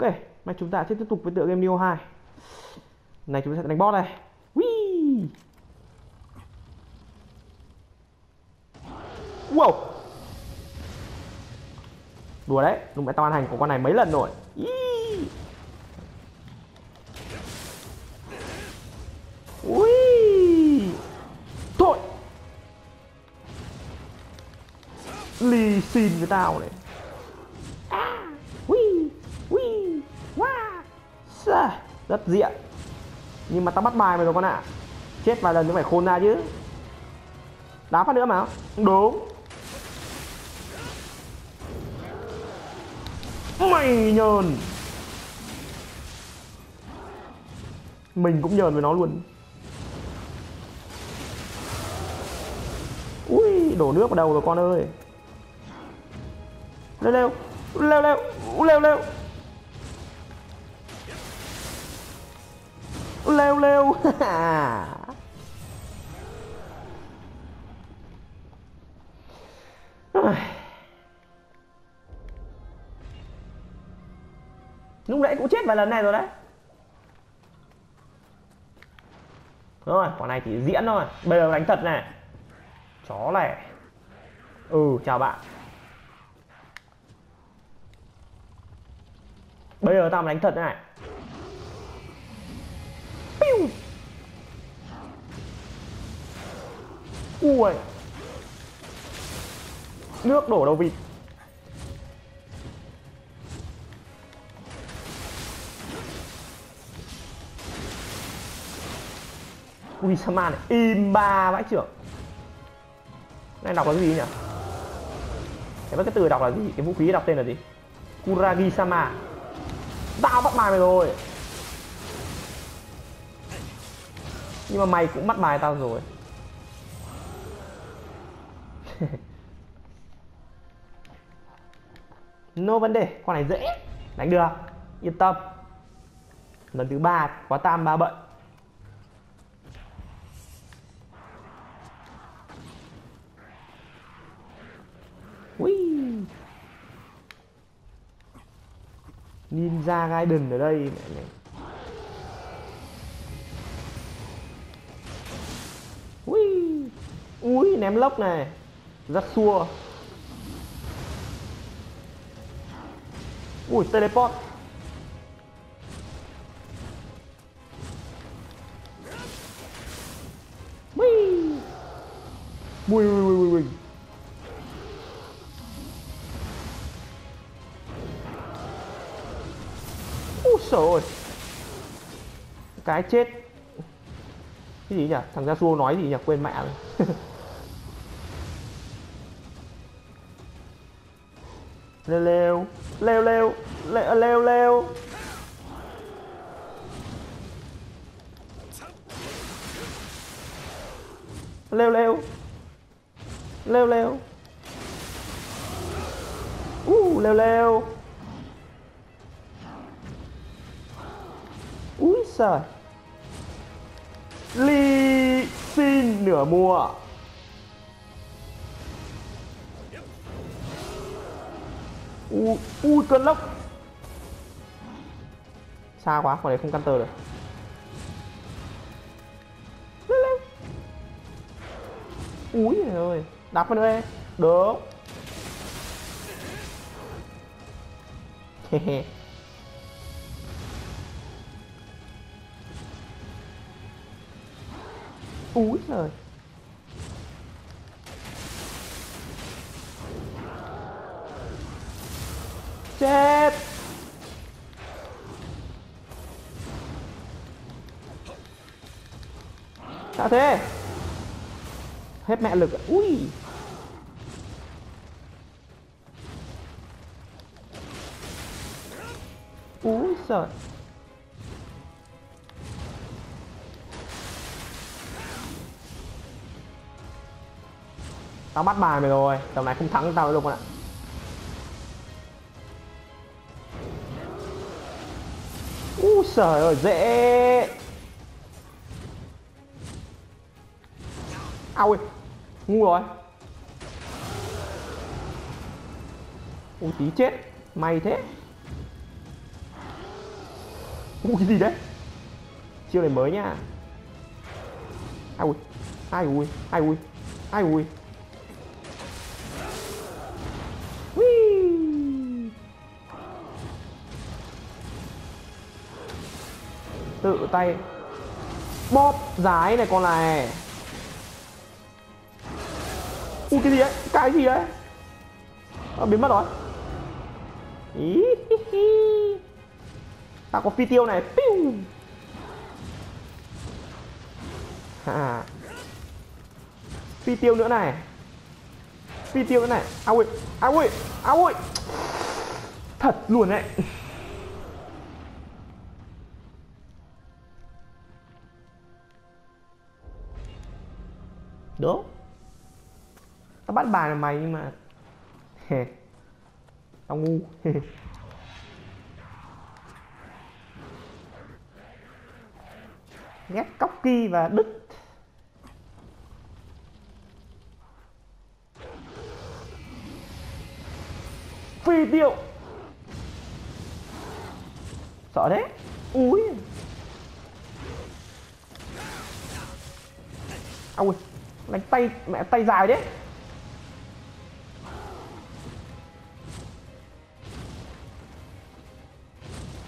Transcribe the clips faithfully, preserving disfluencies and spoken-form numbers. Ok, mai chúng ta sẽ tiếp tục với tựa game Nioh hai. Này chúng ta sẽ đánh boss này. Whee! Wow! Đùa đấy, lúc nãy tao ăn hành của con này mấy lần rồi. Yee! Ui! Thôi! Lì xìn với tao này. Rất diện. Nhưng mà tao bắt bài mày rồi con ạ. Chết vài lần thì phải khôn ra chứ. Đá phát nữa mà. Đúng. Mày nhờn. Mình cũng nhờn với nó luôn. Ui, đổ nước vào đầu rồi con ơi. Leo leo. Leo leo. Leo leo. Leo leo. Lúc nãy cũng chết vài lần này rồi đấy. Rồi, quả này chỉ diễn thôi. Bây giờ đánh thật này. Chó này. Ừ, chào bạn. Bây giờ tao đánh thật thế này. Ui, nước đổ đầu vịt. Kuragisama này im ba vãi trưởng. Này đọc là cái gì nhỉ? Cái biết cái từ đọc là gì? Cái vũ khí đọc tên là gì? Kuragisama. Tao bắt mày rồi. Nhưng mà mày cũng bắt bài tao rồi. No vấn đề, con này dễ đánh được, yên tâm. Lần thứ ba quá tam ba bận. Ui. Ninja Gaiden ở đây mẹ này. Ui, ném lốc này. Yasuo. Ui, teleport. Ui. Ui, ui, ui, ui, ui. Úi trời ơi. Cái chết. Cái gì nhỉ? Thằng Yasuo nói gì nhỉ? Quên mẹ rồi. Leo leo, leo leo, leo leo leo. Leo leo. Leo leo. Uh, leo leo. Úi giời. Ly xin nửa mùa. Ui, ui cơn lốc. Xa quá, còn này không counter được. Lên lên. Úi trời ơi, đạp vào nữa em. Được. Úi trời. Chết. Sao thế? Hết mẹ lực. Ui. Úi giời. Tao bắt bài mày rồi. Tầm này không thắng tao nữa đâu con ạ. Trời ơi, dễ. Ao ơi, ngu rồi. Ui tí chết, may thế. Ui cái gì đấy? Chiêu này mới nha. Ai ui, ai ui, ai ui, ai ui. Tự tay bóp dái này con này. Ui cái gì đấy? Cái gì đấy? Nó biến mất rồi. Ý hi hi. Ta có phi tiêu này. Piu. À. Phi tiêu nữa này. Phi tiêu nữa này. A ui, a ui, a ui. Thật luôn đấy. Đúng. Tao bắt bài là mày nhưng mà tao ngu. Ghét cóc kỳ và đứt. Phi tiêu. Sợ đấy. Úi. À ui. Đánh tay mẹ tay dài đấy.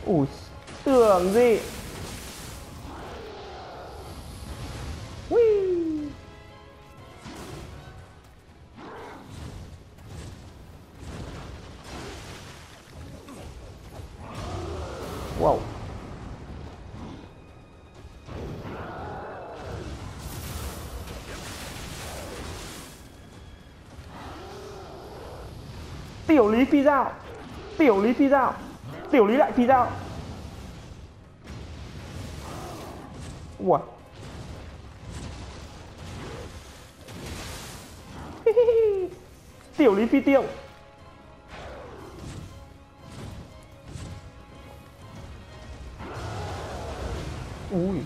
Ủi tưởng gì. Ui. Wow. Tiểu lý phi dao. Tiểu lý phi dao. Tiểu lý lại phi dao. Ủa. Tiểu lý phi tiêu. Ui.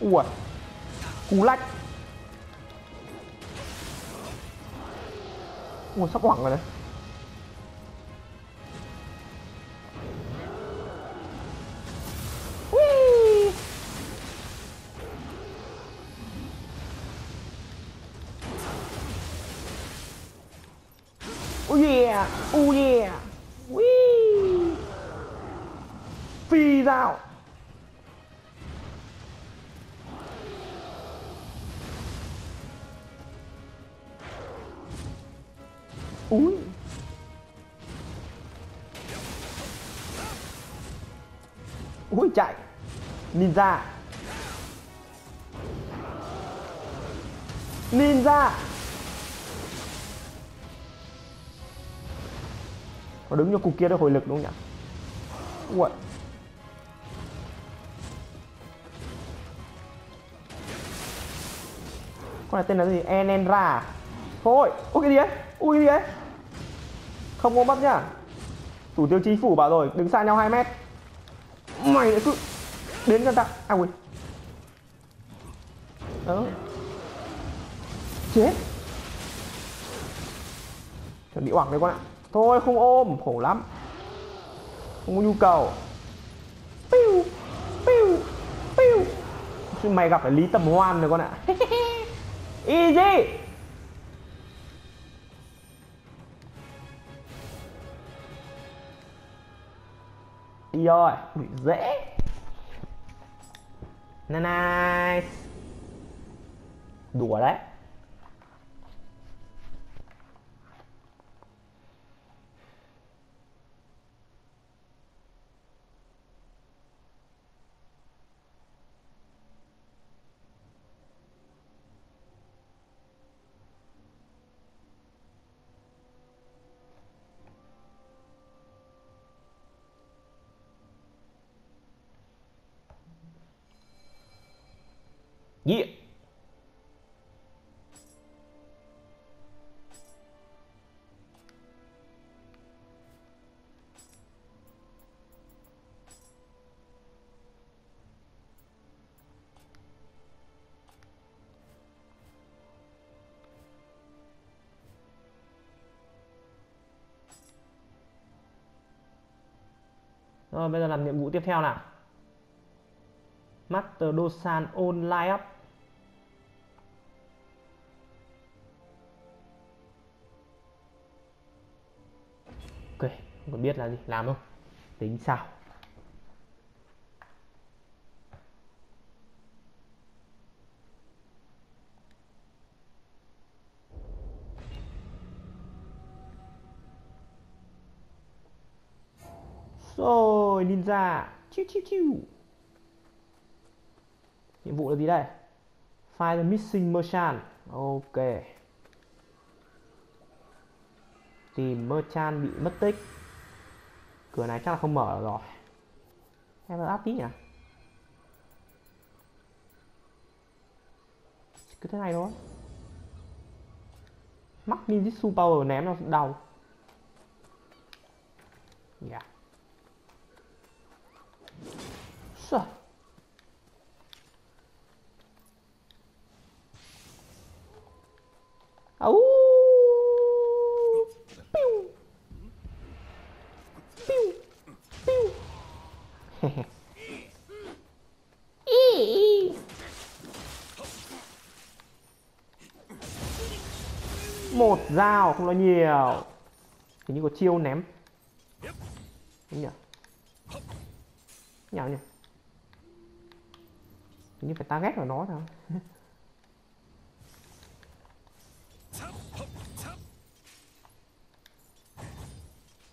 Ủa, cú lách. Ủa, sắp hoảng rồi đấy. Ui. Oh yeah, oh yeah. Ui. Phi dao. Úi. Úi chạy. Ninja. Ninja. Nó đứng cho cục kia đó hồi lực đúng không nhỉ? Ui. Con này tên là gì? Enenra. Thôi. Ôi cái gì ấy? Ui cái gì ấy? Không có mất nhá. Thủ tiêu chí phủ bảo rồi, đứng xa nhau hai mét. Mày lại cứ đến gần ta. À ui. Đó. Chết. Chuẩn bị oảng đấy con ạ. Thôi không ôm, khổ lắm. Không có nhu cầu. Piu, piu, piu. Mày gặp phải Lý Tầm Hoan rồi con ạ. Easy. Đi rồi, ui, dễ. Nice. Đùa đấy. Yeah. Rồi bây giờ làm nhiệm vụ tiếp theo nào. Master Dosan online up. Ok, không còn biết là gì, làm không? Tính sao? Rồi, ninja. Chiu chiu chiu. Nhiệm vụ là gì đây? Find the missing merchant. Ok. Tìm merchant bị mất tích. Cửa này chắc là không mở rồi. Em áp tí nhỉ? Cứ thế này thôi. Mắc ninjitsu power ném nó đau. Yeah. Rồi. Au. Piu. Piu. Piu. Ý. Một dao không nói nhiều. Hình như có chiêu ném. Đúng nhỉ? Nhào nhỉ? Hình như phải target vào nó thôi.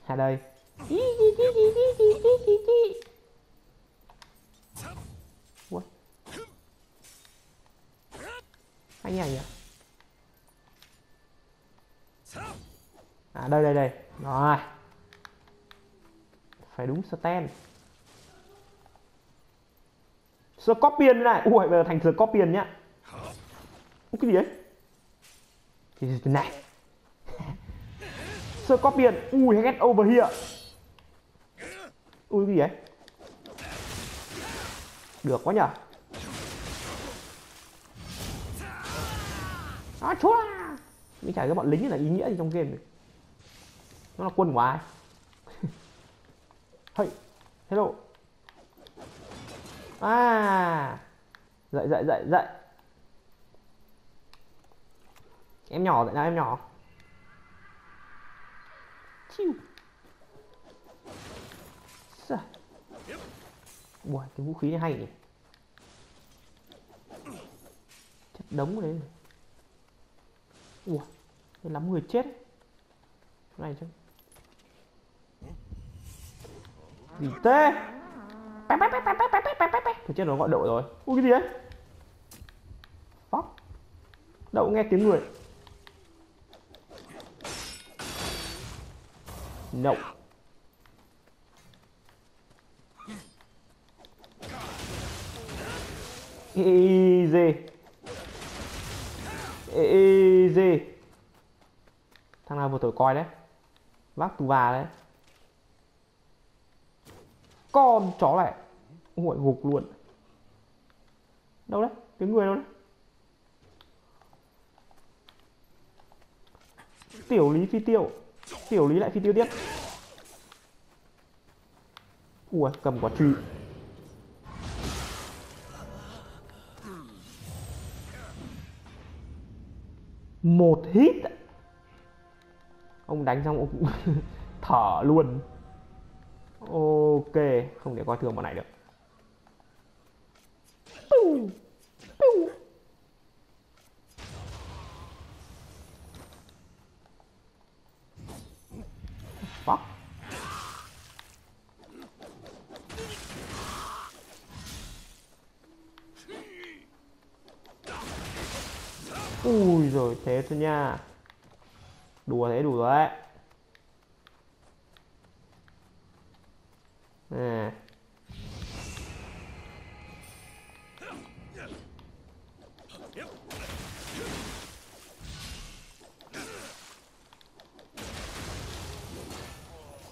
Hà đây. What? Anh nhảy nhỉ? À đây đây đây. Rồi. Phải đúng stand. Scorpion này, ui bây giờ thành Scorpion nhá. Ủa, cái gì đấy? Cái gì này? Scorpion, ui get over here. Ui cái gì đấy? Được quá nhở? Á chúa! Mình chả cái bọn lính này là ý nghĩa gì trong game này? Nó là quân của ai? Hey, hello. À, dậy dậy dậy dậy. Em nhỏ dậy nào em nhỏ. Chiu. Ui, cái vũ khí này hay nhỉ. Chất đống đấy. Ui, cái lắm người chết. Chỗ này chứ. Gì thế? Bé bé bé bé bé bé bé bé bé. Thôi chết nó gọi đậu rồi. Ui cái gì đấy? Fuck. Đậu nghe tiếng người. Đậu. Easy. Easy. Thằng nào vừa thổi coi đấy. Vác tù bà đấy. Con chó này. Ôi gục luôn. Đâu đấy? Tiếng người đâu đấy? Tiểu lý phi tiêu. Tiểu lý lại phi tiêu tiếp. Ui cầm quả trùy. Một hit. Ông đánh xong ông cũng thở luôn. Ok, không thể coi thường bọn này được. Piu, piu. Fuck. Ui rồi thế thôi nha. Đùa thế đủ rồi đấy. À.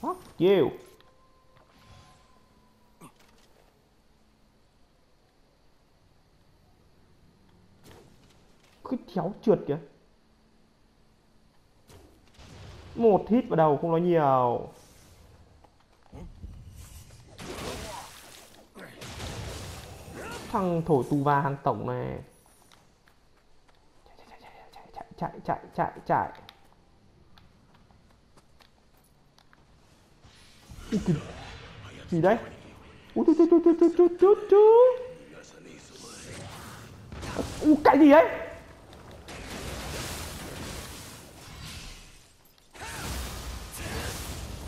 Fuck you. Cứ chéo trượt kìa. Một hit vào đầu không nói nhiều. thằng thổ tù và hàng tổng này. Chạy chạy chạy chạy. Gì đấy? Ui chú chú chú chú chú chú. Ui cái gì đấy?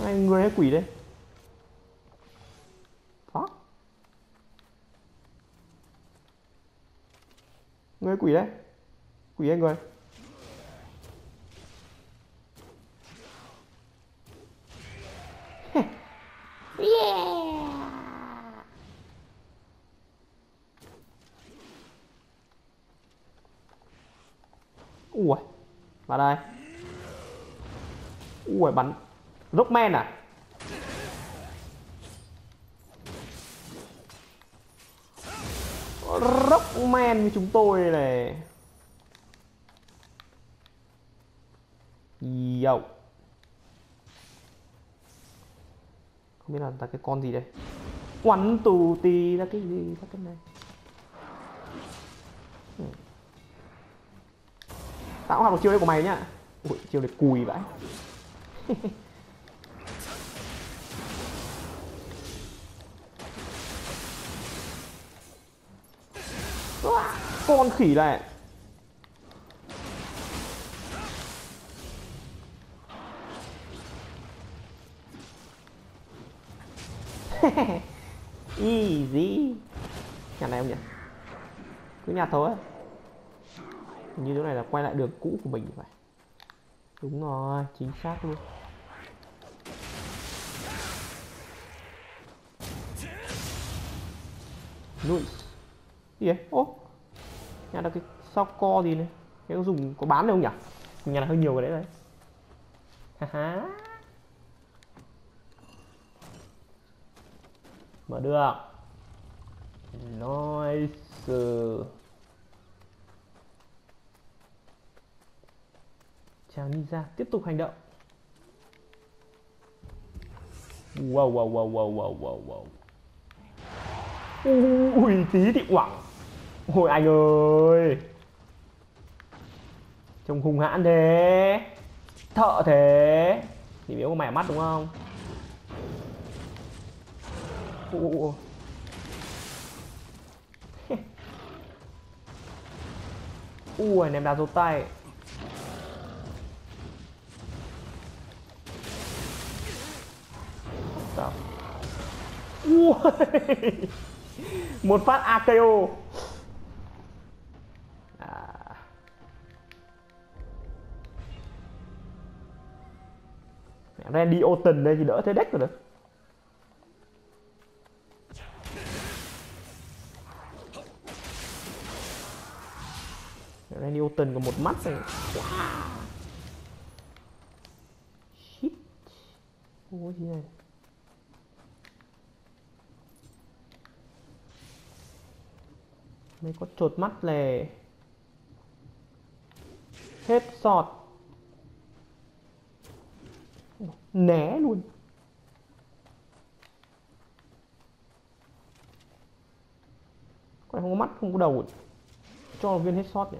Ai người hay quỷ đấy? Phá. Người quỷ đấy. Quỷ anh người. Ui, vào đây. Ui, bắn Rockman à? Rockman như chúng tôi này. Yo. Không biết là ta cái con gì đây. Quắn tù tì là cái gì các cái này. Tao học được chiêu đấy của mày nhá. Ui, chiêu này cùi vãi. Con khỉ này. Easy. Nhà này không nhỉ? Cứ nhà thôi. Như chỗ này là quay lại đường cũ của mình phải. Đúng rồi, chính xác luôn. Nụi. Gì đấy? Ô. Nhà là cái sao co gì này? Cái dùng có bán đâu nhỉ? Nhà là hơi nhiều cái đấy đấy. Haha. Mở được. Nice. Chào ninja, tiếp tục hành động. Wow wow wow wow wow wow wow. Ui tí thì quẳng. Ôi anh ơi. Trông hung hãn thế. Thợ thế. Thì biểu có mẻ mắt đúng không? Ủa. Ui ném đá rút tay. Một phát a ca o. À. Randy Orton đây thì đỡ thế deck rồi đấy. Randy Orton có một mắt này. Wow. Shit. Ôi gì này? Mấy có chột mắt lè. Hết sọt. Né luôn. Con này không có mắt, không có đầu rồi. Cho một viên hết sọt nhỉ.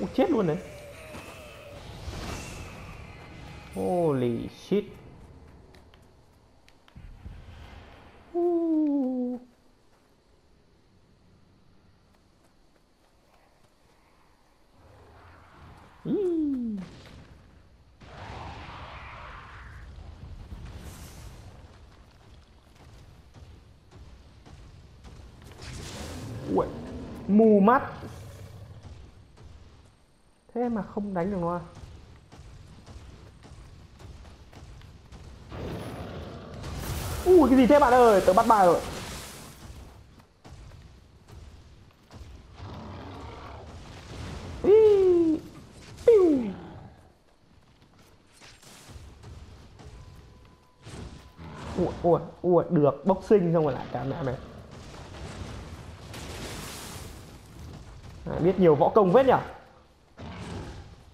Ủa, chết luôn đấy. Holy shit. Uh. Mm. Ui, mù mắt. Thế mà không đánh được nó à? Ui cái gì thế bạn ơi, tớ bắt bài rồi. Ủa, ủa, ủa, được, boxing xong rồi lại cảm nã này. À, biết nhiều võ công vết nhỉ.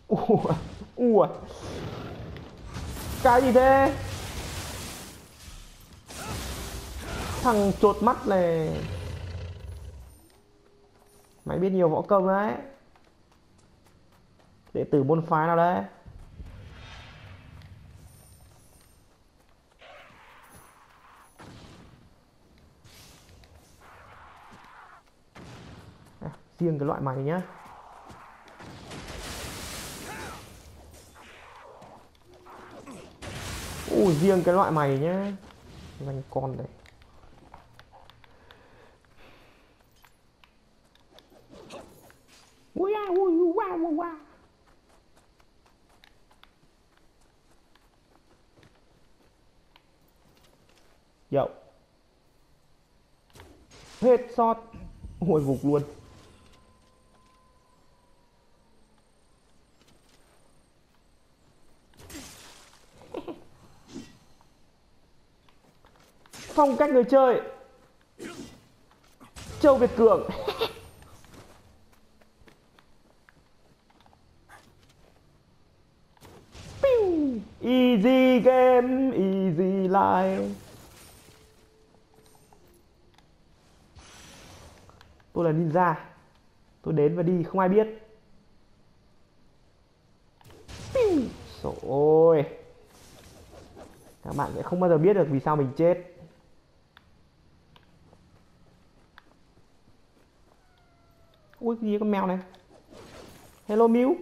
Ủa, ủa. Cái gì thế? Thằng chột mắt này. Mày biết nhiều võ công đấy. Đệ tử môn phái nào đấy. À, riêng cái loại mày nhá. Ui, riêng cái loại mày nhá. Nhanh con này. Ui, ui, ui, ui, ui. Dậu. Hết sót. Hồi phục luôn. Phong cách người chơi Châu Việt Cường. Easy game, easy life. Tôi là ninja. Tôi đến và đi không ai biết. Ôi, các bạn sẽ không bao giờ biết được vì sao mình chết. Ui, cái gì con mèo này. Hello Mew.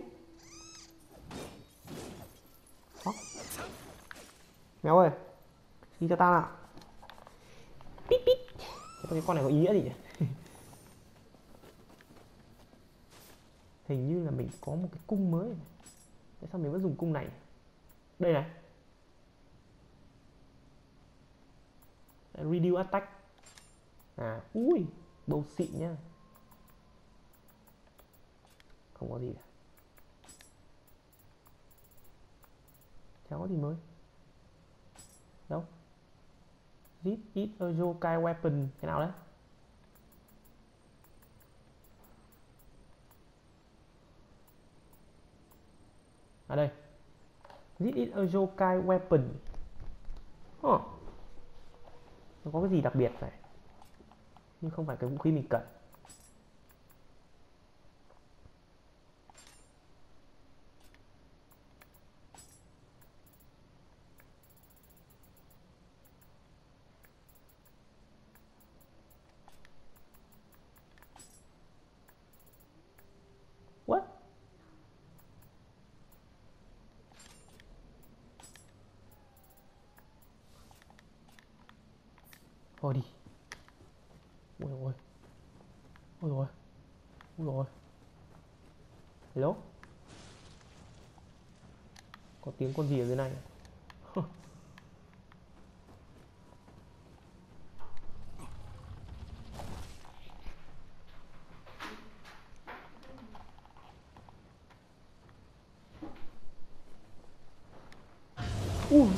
Mèo ơi, xin cho tao nào. Pít pít. Cái con này có ý nghĩa gì nhỉ? Hình như là mình có một cái cung mới. Tại sao mình vẫn dùng cung này? Đây này. Reduce attack. À, ui, bầu xịn nhá. Không có gì cả. Chẳng có gì mới. Đâu? This is a Yokai Weapon. Cái nào đấy? À đây. This is a Yokai Weapon. Huh. Nó có cái gì đặc biệt này. Nhưng không phải cái vũ khí mình cần. Thôi đi. Ôi dồi ôi. Ôi dồi ôi. Ôi dồi ôi. Hello. Có tiếng con gì ở dưới này. Ui.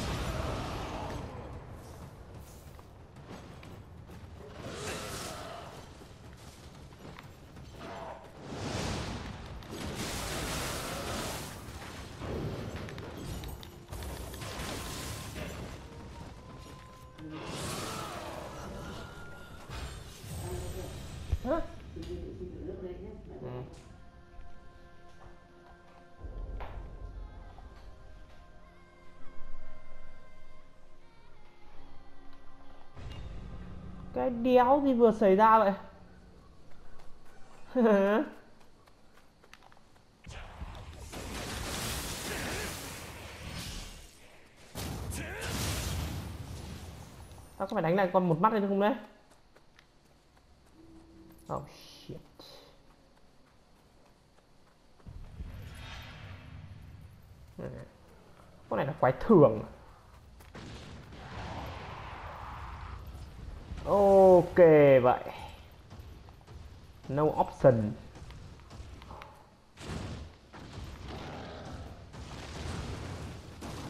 Cái đéo gì vừa xảy ra vậy? Tao có phải đánh lại con một mắt hay không đấy? Oh shit. Con này là quái thường. Ok vậy. No option.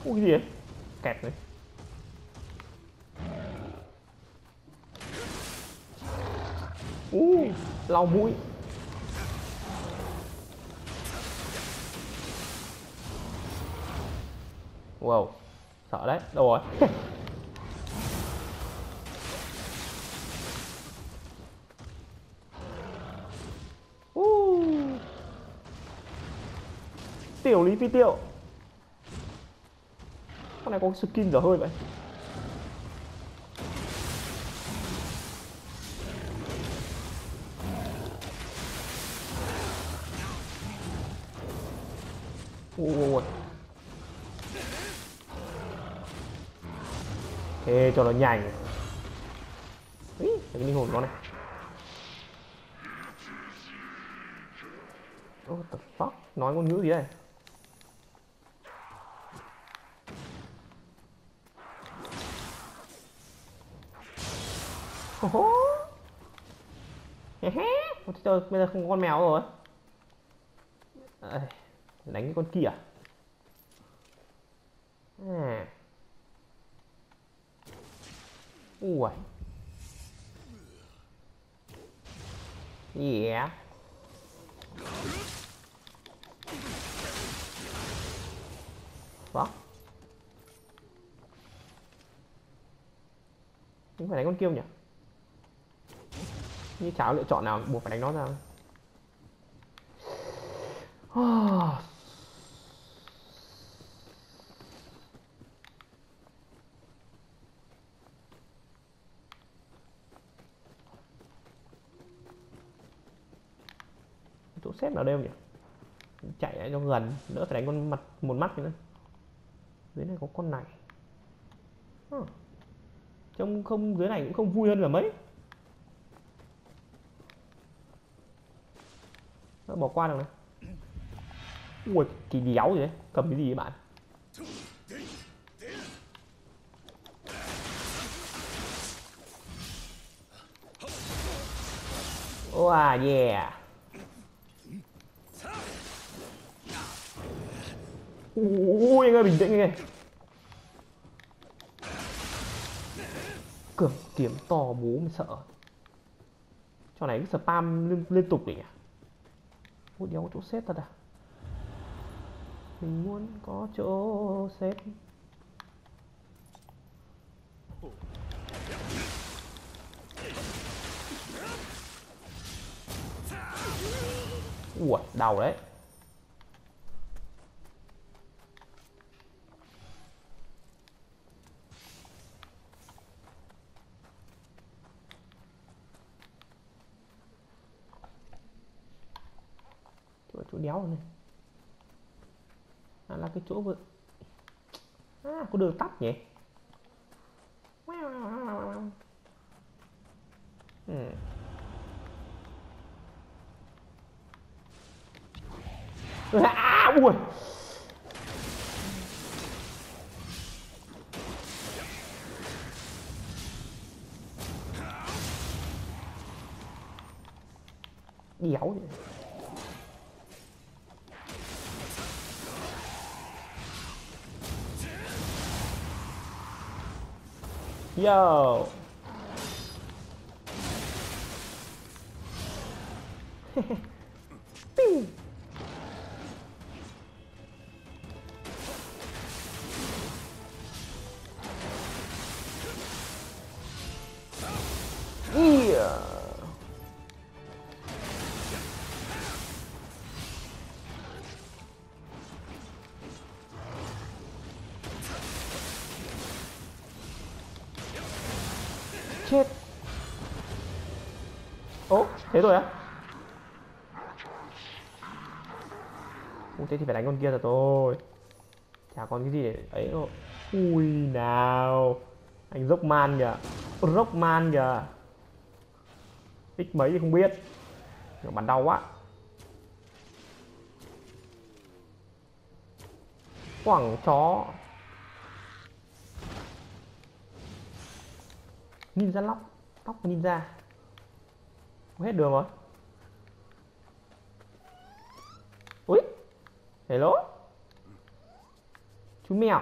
Ui gì vậy? Kẹt đấy. Uh, lau mũi. Wow, sợ đấy. Đâu rồi? uh. Tiểu lý phi tiệu. Con này có skin dở hơi vậy. Ui. Thế cho nó nhành. Ý, cái linh hồn nó này. What the fuck? Nói ngôn ngữ gì đây? Hé hé. Bây giờ không có con mèo rồi. À, đánh cái con kia à. Ui. Yeah. Fuck. Mình phải đánh con kia nhỉ? Như cháo lựa chọn nào buộc phải đánh nó ra. Oh. Chỗ xếp nào đây không nhỉ? Chạy lại cho gần, đỡ phải đánh con mặt một mắt nữa. Dưới này có con này. Huh. Trông không dưới này cũng không vui hơn là mấy. Đỡ bỏ qua được này. Ui, kỳ đéo gì đấy, cầm cái gì vậy bạn? Wow, yeah. Ui, anh ơi, bình tĩnh nghe. Cường kiếm to bố mới sợ. Trò này cứ spam liên, liên tục đấy nhỉ? Ui, đéo có chỗ xếp thật à? Mình muốn có chỗ xếp. Ui, đau đấy. Chỗ, chỗ đéo rồi này. À, là cái chỗ vừa... À, có đường tắt nhỉ? Ừ. À, ui! Đéo vậy. Yo. Yeah. Chết. Ố, thế rồi á? Ủa, thế thì phải đánh con kia rồi thôi. Chả còn cái gì để ấy đâu. Ui nào. Anh Rockman kìa. Rockman kìa. X mấy thì không biết. Kiểu bắn đau quá. Quảng chó. Ninja lóc, tóc ninja. Hết đường rồi. Ui. Hello. Chú mèo.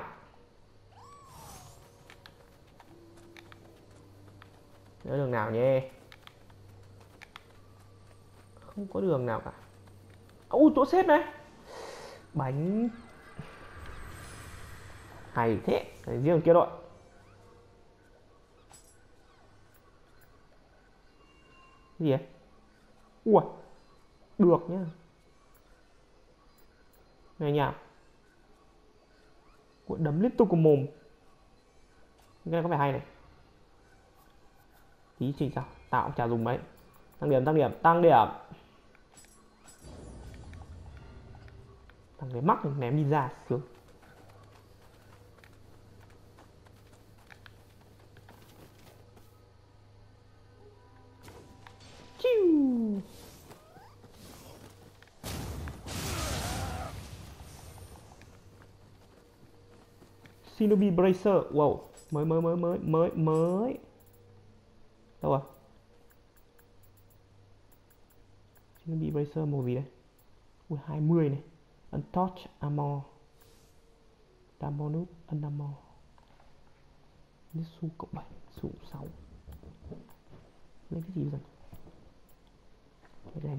Nhớ đường nào nhé. không có đường nào cả. Ôi chỗ xếp này. Bánh hay thế, phải riêng kia đội. Gì vậy? Ui, được nhá. Nghe nhạc. Cuộn đấm liên tục của mồm. Cái này có vẻ hay này. Tí trình sao? Tao cũng chả dùng mấy. Tăng điểm, tăng điểm, tăng điểm. Tăng cái mắc này, ném đi ra, sướng. Shinobi Bracer, wow, mới mới mới mới mới mới. Đâu rồi? Shinobi Bracer màu gì đây? Ui hai mươi này. Untouch Armor. Damonut Unarmor. Nisu cộng bảy, Su sáu. Lấy cái gì rồi? Lấy cái này.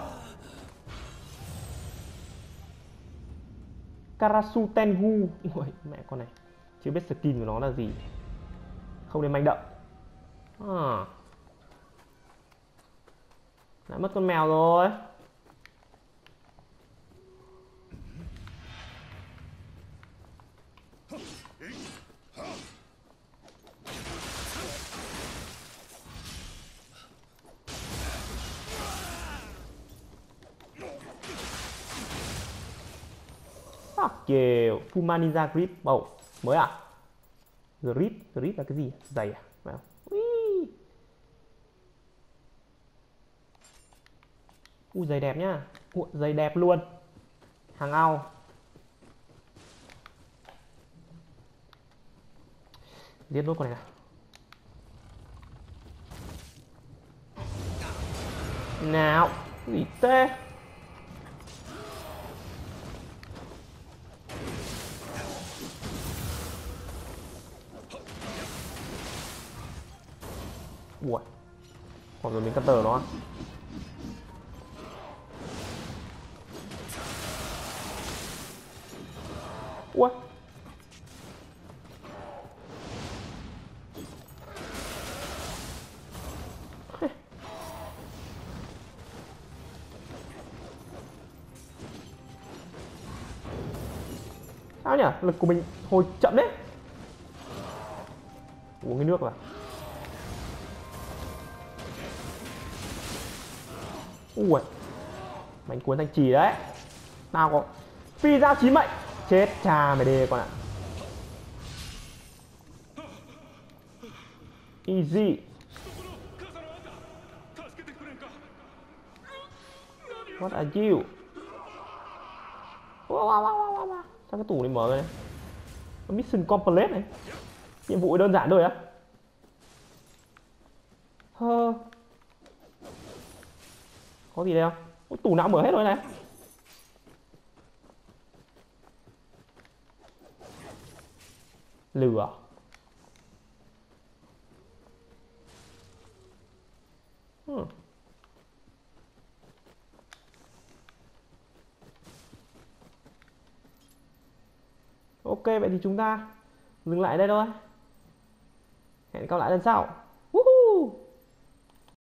Karasu Tengu. Ui, mẹ con này. Chưa biết skin của nó là gì. Không nên manh động. À. Lại mất con mèo rồi. Kìa, Puma Ninja Grip, oh, mới à? Grip, grip là cái gì? Giày à? Phải không? Ui. Ui, giày đẹp nhá. Ui, giày đẹp luôn. Hàng ao. Giết nốt con này nào. Nào, ui tê. Ủa, còn rồi mình cắt tờ nó. Ủa. Sao nhỉ? Lực của mình hồi chậm đấy. Uống cái nước vào. Ui, bánh cuốn thanh trì đấy. Tao có phi dao chín mệnh. Chết cha mày đê con ạ. Easy. What are you? Sao cái tủ này mở này? Mission complete này. Nhiệm vụ đơn giản thôi á. Hơ. Có gì đây không? Ủa, tủ não mở hết rồi này. Lửa. Hmm. Ok, vậy thì chúng ta dừng lại đây thôi. Hẹn gặp lại lần sau.